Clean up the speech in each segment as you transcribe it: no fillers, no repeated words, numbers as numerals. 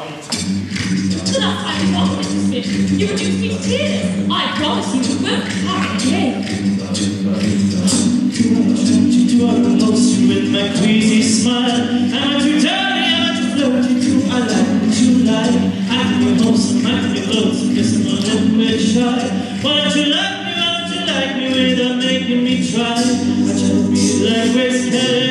To that I will not witness it. You reduce me to tears. I promise you it won't happen again. Too I repulse you with my queasy smile. Am I too dirty? Am I too floaty? Too I like what you like. I'm too wholesome, I'm too lonesome. Guess I'm a little bit shy. Why don't you love me? Why don't you like me without making me try? I shall be like West Kelly.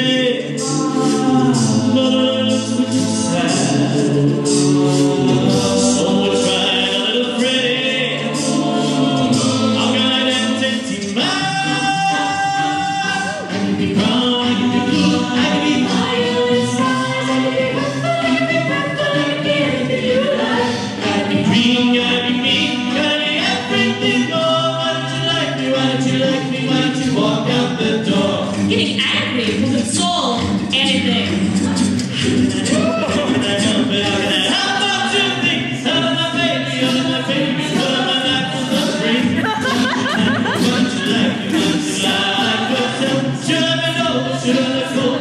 Getting angry will solve anything. How about two things? How about my baby? What about that for the spring? What you like? What you like? Should I be old? Should I be cold?